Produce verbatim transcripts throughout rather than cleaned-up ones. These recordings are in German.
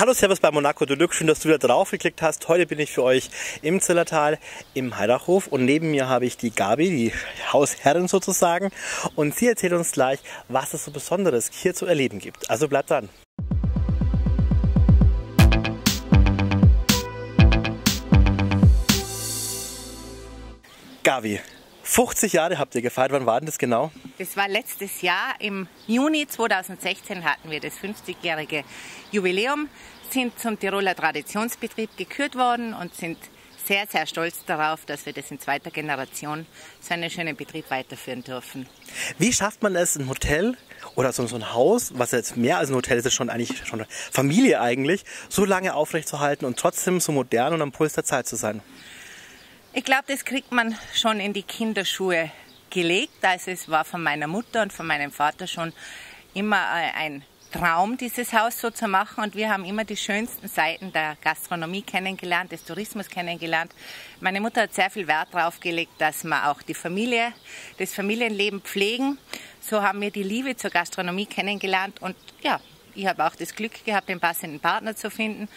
Hallo, servus bei Monaco Deluxe, schön, dass du da drauf geklickt hast. Heute bin ich für euch im Zillertal im Heidachhof und neben mir habe ich die Gabi, die Hausherrin sozusagen, und sie erzählt uns gleich, was es so Besonderes hier zu erleben gibt. Also bleibt dran. Gabi, fünfzig Jahre habt ihr gefeiert. Wann war denn das genau? Das war letztes Jahr. Im Juni zweitausendsechzehn hatten wir das fünfzigjährige Jubiläum, sind zum Tiroler Traditionsbetrieb gekürt worden und sind sehr, sehr stolz darauf, dass wir das in zweiter Generation so einen schönen Betrieb weiterführen dürfen. Wie schafft man es, ein Hotel oder so ein Haus, was jetzt mehr als ein Hotel ist, ist schon eigentlich schon eine Familie eigentlich, so lange aufrechtzuerhalten und trotzdem so modern und am Puls der Zeit zu sein? Ich glaube, das kriegt man schon in die Kinderschuhe gelegt. Also es war von meiner Mutter und von meinem Vater schon immer ein Traum, dieses Haus so zu machen. Und wir haben immer die schönsten Seiten der Gastronomie kennengelernt, des Tourismus kennengelernt. Meine Mutter hat sehr viel Wert darauf gelegt, dass wir auch die Familie, das Familienleben pflegen. So haben wir die Liebe zur Gastronomie kennengelernt. Und ja, ich habe auch das Glück gehabt, den passenden Partner zu finden.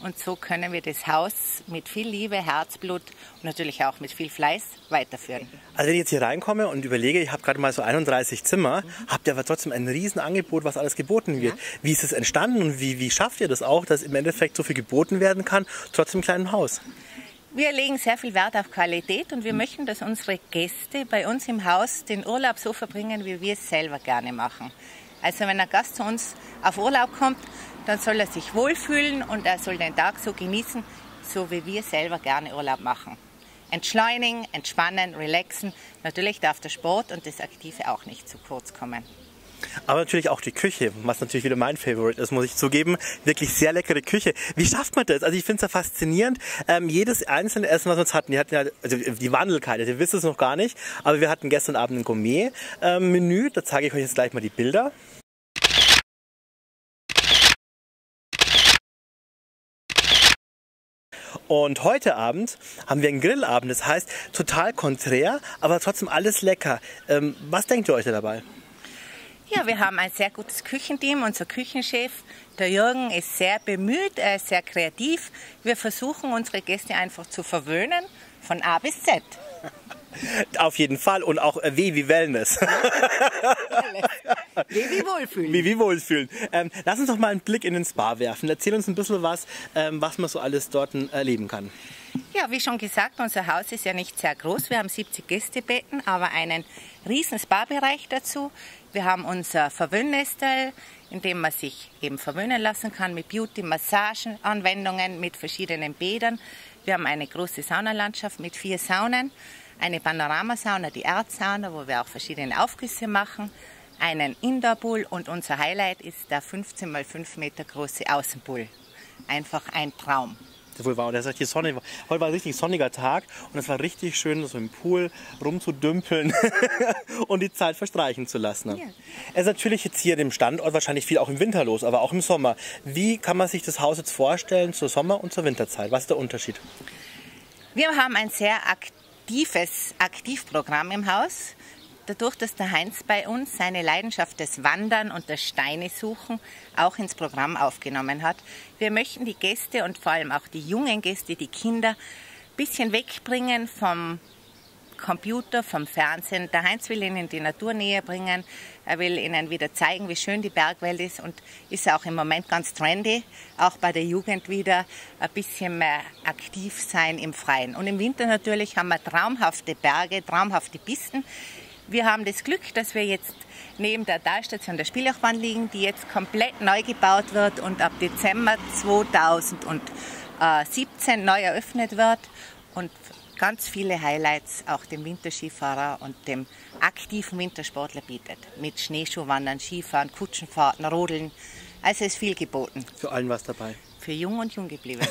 Und so können wir das Haus mit viel Liebe, Herzblut und natürlich auch mit viel Fleiß weiterführen. Also wenn ich jetzt hier reinkomme und überlege, ich habe gerade mal so einunddreißig Zimmer, mhm. habt ihr aber trotzdem ein Riesenangebot, was alles geboten wird. Ja. Wie ist es entstanden und wie, wie schafft ihr das auch, dass im Endeffekt so viel geboten werden kann, trotz einem kleinen Haus? Wir legen sehr viel Wert auf Qualität und wir mhm. möchten, dass unsere Gäste bei uns im Haus den Urlaub so verbringen, wie wir es selber gerne machen. Also wenn ein Gast zu uns auf Urlaub kommt, dann soll er sich wohlfühlen und er soll den Tag so genießen, so wie wir selber gerne Urlaub machen. Entschleunigen, entspannen, relaxen. Natürlich darf der Sport und das Aktive auch nicht zu kurz kommen. Aber natürlich auch die Küche, was natürlich wieder mein Favorite ist, muss ich zugeben. Wirklich sehr leckere Küche. Wie schafft man das? Also ich finde es ja faszinierend. Ähm, jedes einzelne Essen, was wir uns hatten, die hatten ja, also die Wandelkarte, ihr wisst es noch gar nicht, aber wir hatten gestern Abend ein Gourmet-Menü. Da zeige ich euch jetzt gleich mal die Bilder. Und heute Abend haben wir einen Grillabend. Das heißt, total konträr, aber trotzdem alles lecker. Ähm, was denkt ihr euch da dabei? Ja, wir haben ein sehr gutes Küchenteam. Unser Küchenchef, der Jürgen, ist sehr bemüht, er ist sehr kreativ. Wir versuchen, unsere Gäste einfach zu verwöhnen, von A bis Z. Auf jeden Fall. Und auch W wie Wellness. W wie Wohlfühlen. W wie Wohlfühlen. Ähm, lass uns doch mal einen Blick in den Spa werfen. Erzähl uns ein bisschen was, ähm, was man so alles dort erleben kann. Ja, wie schon gesagt, unser Haus ist ja nicht sehr groß. Wir haben siebzig Gästebetten, aber einen riesen Spa-Bereich dazu. Wir haben unser Verwöhnnestel, in dem man sich eben verwöhnen lassen kann mit Beauty-Massagen, Anwendungen mit verschiedenen Bädern. Wir haben eine große Saunalandschaft mit vier Saunen, eine Panoramasauna, die Erdsauna, wo wir auch verschiedene Aufgüsse machen, einen Indoor-Pool und unser Highlight ist der fünfzehn mal fünf Meter große Außenpool. Einfach ein Traum. Wohl war. Und das heißt, die Sonne, heute war ein richtig sonniger Tag und es war richtig schön, so im Pool rumzudümpeln und die Zeit verstreichen zu lassen. Ja. Es ist natürlich jetzt hier dem Standort wahrscheinlich viel auch im Winter los, aber auch im Sommer. Wie kann man sich das Haus jetzt vorstellen zur Sommer- und zur Winterzeit? Was ist der Unterschied? Wir haben ein sehr aktives Aktivprogramm im Haus. Dadurch, dass der Heinz bei uns seine Leidenschaft des Wandern und des Steinesuchen auch ins Programm aufgenommen hat. Wir möchten die Gäste und vor allem auch die jungen Gäste, die Kinder, ein bisschen wegbringen vom Computer, vom Fernsehen. Der Heinz will ihnen die Natur näher bringen. Er will ihnen wieder zeigen, wie schön die Bergwelt ist und ist auch im Moment ganz trendy. Auch bei der Jugend wieder ein bisschen mehr aktiv sein im Freien. Und im Winter natürlich haben wir traumhafte Berge, traumhafte Pisten. Wir haben das Glück, dass wir jetzt neben der Talstation der Spielachbahn liegen, die jetzt komplett neu gebaut wird und ab Dezember zweitausendsiebzehn neu eröffnet wird. Und ganz viele Highlights auch dem Winterskifahrer und dem aktiven Wintersportler bietet. Mit Schneeschuhwandern, Skifahren, Kutschenfahrten, Rodeln. Also ist viel geboten. Für allen was dabei. Für Jung und Junggebliebene.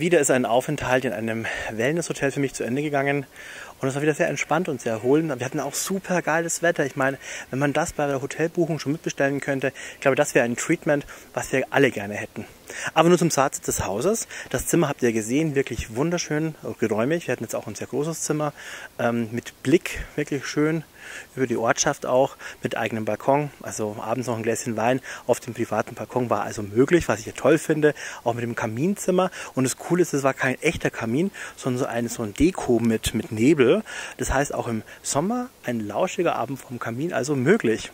wieder ist ein Aufenthalt in einem Wellnesshotel für mich zu Ende gegangen. Und es war wieder sehr entspannt und sehr erholend. Wir hatten auch super geiles Wetter. Ich meine, wenn man das bei der Hotelbuchung schon mitbestellen könnte, ich glaube, das wäre ein Treatment, was wir alle gerne hätten. Aber nur zum Fazit des Hauses. Das Zimmer habt ihr gesehen, wirklich wunderschön, geräumig. Wir hatten jetzt auch ein sehr großes Zimmer ähm, mit Blick, wirklich schön über die Ortschaft auch, mit eigenem Balkon. Also abends noch ein Gläschen Wein auf dem privaten Balkon war also möglich, was ich ja toll finde. Auch mit dem Kaminzimmer. Und das Coole ist, es war kein echter Kamin, sondern so ein, so ein Deko mit, mit Nebel. Das heißt, auch im Sommer ein lauschiger Abend vom Kamin, also möglich.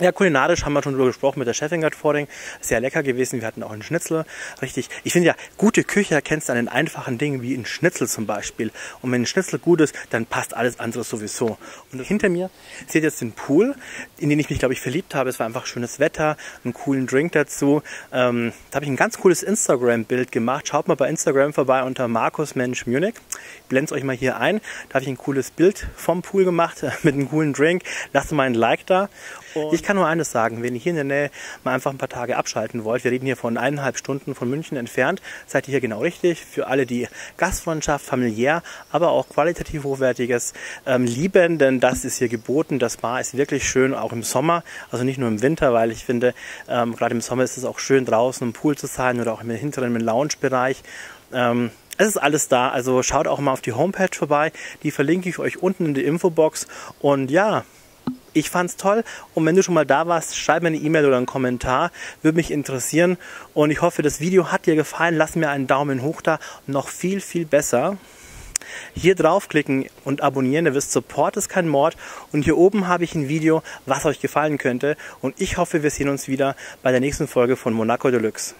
Ja, kulinarisch haben wir schon darüber gesprochen mit der Scheffingert-Vording. Sehr lecker gewesen. Wir hatten auch einen Schnitzel. Richtig. Ich finde ja, gute Küche erkennst du an den einfachen Dingen, wie ein Schnitzel zum Beispiel. Und wenn ein Schnitzel gut ist, dann passt alles andere sowieso. Und hinter mir seht ihr jetzt den Pool, in den ich mich, glaube ich, verliebt habe. Es war einfach schönes Wetter, einen coolen Drink dazu. Ähm, da habe ich ein ganz cooles Instagram-Bild gemacht. Schaut mal bei Instagram vorbei unter Markus Mensch Munich. Ich blende es euch mal hier ein. Da habe ich ein cooles Bild vom Pool gemacht mit einem coolen Drink. Lasst mal ein Like da. Und ich kann nur eines sagen, wenn ihr hier in der Nähe mal einfach ein paar Tage abschalten wollt, wir reden hier von eineinhalb Stunden von München entfernt, seid ihr hier genau richtig. Für alle, die Gastfreundschaft, familiär, aber auch qualitativ hochwertiges ähm, lieben, denn das ist hier geboten. Das Bar ist wirklich schön, auch im Sommer, also nicht nur im Winter, weil ich finde, ähm, gerade im Sommer ist es auch schön, draußen im Pool zu sein oder auch im hinteren im Lounge-Bereich. Ähm, Es ist alles da, also schaut auch mal auf die Homepage vorbei, die verlinke ich euch unten in der Infobox und ja, ich fand's toll und wenn du schon mal da warst, schreib mir eine E-Mail oder einen Kommentar, würde mich interessieren und ich hoffe, das Video hat dir gefallen, lass mir einen Daumen hoch da und noch viel, viel besser. Hier draufklicken und abonnieren, ihr wisst, Support ist kein Mord und hier oben habe ich ein Video, was euch gefallen könnte und ich hoffe, wir sehen uns wieder bei der nächsten Folge von Monaco Deluxe.